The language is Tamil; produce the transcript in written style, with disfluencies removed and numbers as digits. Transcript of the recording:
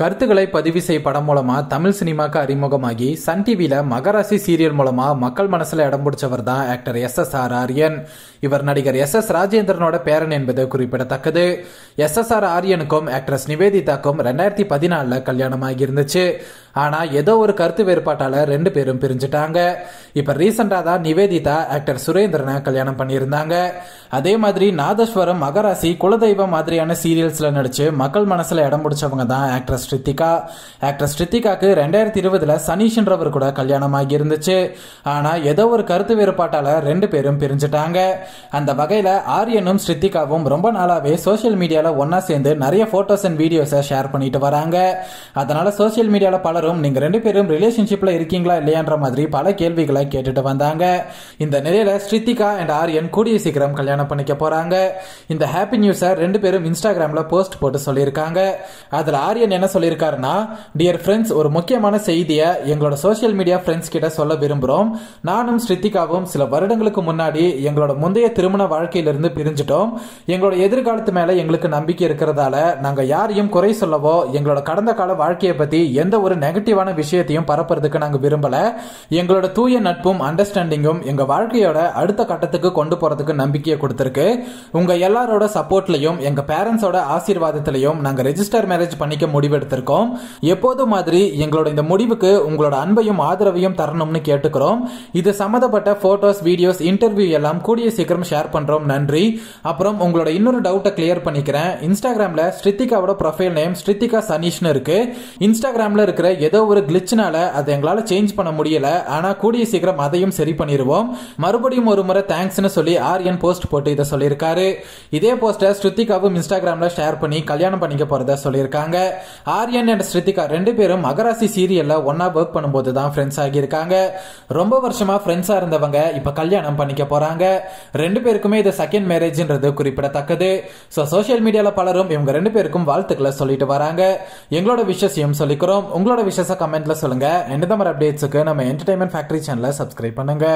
கருத்துக்களை பதிவு செய்ய படம் மூலமா தமிழ் சினிமாக்கு அறிமுகமாகி சன் டிவியில் மகராசி சீரியல் மூலமா மக்கள் மனசுல இடம் பிடிச்சவர் தான் ஆக்டர் SSR ஆரியன். இவர் நடிகர் SS ராஜேந்திரனோட பேரன் என்பது குறிப்பிடத்தக்கது. SSR ஆரியனுக்கும் ஆக்ட்ரஸ் நிவேதிதாக்கும் 2014 கல்யாணம் ஆகியிருந்துச்சு. ஆனா ஏதோ ஒரு கருத்து வேறுபாட்டால ரெண்டு பேரும் பிரிஞ்சுட்டாங்க. இப்ப ரீசெண்டா தான் நிவேதிதா ஆக்டர் சுரேந்திரனை கல்யாணம் பண்ணியிருந்தாங்க. அதே மாதிரி நாதஸ்வரம், மகராசி, குலதெய்வம் மாதிரியான சீரியல்ஸ்ல நடிச்சு மக்கள் மனசுல இடம் பிடிச்சவங்க தான் ஆக்ட்ரஸ் ஸ்ரித்திகா. ஆக்ட்ரஸ் ஸ்ரித்திகாக்கு 2020 சனீஷ்ன்றவர் கூட கல்யாணம் ஆகி இருந்துச்சு. ஆனா ஏதோ ஒரு கருத்து வேறுபாட்டால ரெண்டு பேரும் பிரிஞ்சுட்டாங்க. அந்த வகையில ஆரியனும் ஸ்ரித்திகாவும் ரொம்ப நாளாவே சோசியல் மீடியால ஒன்னா சேர்ந்து நிறைய போட்டோஸ் அண்ட் வீடியோஸை ஷேர் பண்ணிட்டு வராங்க. அதனால சோசியல் மீடியால பலரும் நீங்க ரெண்டு பேரும் ரிலேஷன்ஷிப்ல இருக்கீங்களா இல்லையான்ற மாதிரி பல கேள்விகளை கேட்டுட்டு வந்தாங்க. இந்த நிலையில ஸ்ரித்திகா அண்ட் ஆரியன் கூடிய சீக்கிரம் கல்யாணம் பண்ணிக்க போறாங்க. இந்த ஹாப்பி நியூஸை ரெண்டு பேரும் இன்ஸ்டாகிராம்ல போஸ்ட் போட்டு சொல்லியிருக்காங்க. அதுல ஆரியன் என்ன சொல்லியிருக்காருன்னா, டியர் ஃப்ரெண்ட்ஸ், ஒரு முக்கியமான செய்தியை எங்களோட சோசியல் மீடியா ஃப்ரெண்ட்ஸ் கிட்ட சொல்ல விரும்புறோம். நானும் ஸ்ரித்திகாவும் சில வருடங்களுக்கு முன்னாடி எங்களோட முந்தைய திருமண வாழ்க்கையிலிருந்து பிரிஞ்சிட்டோம். எங்களோட எதிர்காலத்து மேல எங்களுக்கு நம்பிக்கை இருக்கிறதால நாங்க யாரையும் குறை சொல்லவோ எங்களோட கடந்த கால வாழ்க்கையை பத்தி எந்த ஒரு நெகட்டிவான விஷயத்தையும் பரப்புறதுக்கு நாங்க விரும்பல. எங்களோட தூய நட்பும் அண்டர்ஸ்டாண்டிங்கும் எங்க வாழ்க்கையோட அடுத்த கட்டத்துக்கு கொண்டு போறதுக்கு நம்பிக்கையை கொடுத்திருக்கு. உங்க எல்லாரோட சப்போர்ட்லயும் எங்க பேரண்ட்ஸோட ஆசீர்வாதத்திலையும் நாங்க ரெஜிஸ்டர் மேரேஜ் பண்ணிக்க முடிவெடுத்திருக்கோம். எப்போது மாதிரி எங்களோட இந்த முடிவுக்கு உங்களோட அன்பையும் ஆதரவையும் தரணும்னு கேட்டுக்கிறோம். இது சம்பந்தப்பட்ட போட்டோஸ், வீடியோஸ், இன்டர்வியூ எல்லாம் கூடிய சீக்கிரம் ஷேர் பண்றோம். நன்றி. அப்புறம் உங்களோட இன்னொரு டவுட்டை கிளியர் பண்ணிக்கிறேன். இன்ஸ்டாகிராம்ல ஸ்ரித்திகாவோட ப்ரொஃபைல் நேம் ஸ்ரித்திகா சனீஷ்னு இருக்கு. இன்ஸ்டாகிராம்ல இருக்கிற ஏதோ ஒரு கிளிட்ச்னால அதை எங்களால சேஞ்ச் பண்ண முடியல. ஆனா கூடிய சீக்கிரம் அதையும் சரி பண்ணிடுவோம். மறுபடியும் ஒரு முறை தேங்க்ஸ்னு சொல்லி ஆரியன் போஸ்ட் போட்டு இதை சொல்லியிருக்காரு. இதே போஸ்டர் ஸ்ருத்திகாவும் இன்ஸ்டாகிராம்ல ஷேர் பண்ணி கல்யாணம் பண்ணிக்க போறதா சொல்லியிருக்காங்க. ஆரியன் அண்ட் ஸ்ருத்திகா ரெண்டு பேரும் மகராசி சீரியல்ல ஒன்னா ஒர்க் பண்ணும்போது தான் ஃப்ரெண்ட்ஸ் ஆகியிருக்காங்க. ரொம்ப வருஷமா ஃப்ரெண்ட்ஸா இருந்தவங்க இப்ப கல்யாணம் பண்ணிக்க போறாங்க. ரெண்டு பேருக்குமே இது செகண்ட் மேரேஜ்ன்றது குறிப்பிடத்தக்கது. ஸோ சோசியல் மீடியால பலரும் இவங்க ரெண்டு பேருக்கும் வாழ்த்துக்களை சொல்லிட்டு வராங்க. எங்களோட விஷயம் சொல்லிக்கிறோம். உங்களோட விஷயத்தை கமெண்ட்ல சொல்லுங்க. இந்த மாதிரி அப்டேட்ஸுக்கு நம்ம என்டர்டைன்மெண்ட் ஃபேக்டரி சேனலை சப்ஸ்கிரைப் பண்ணுங்க.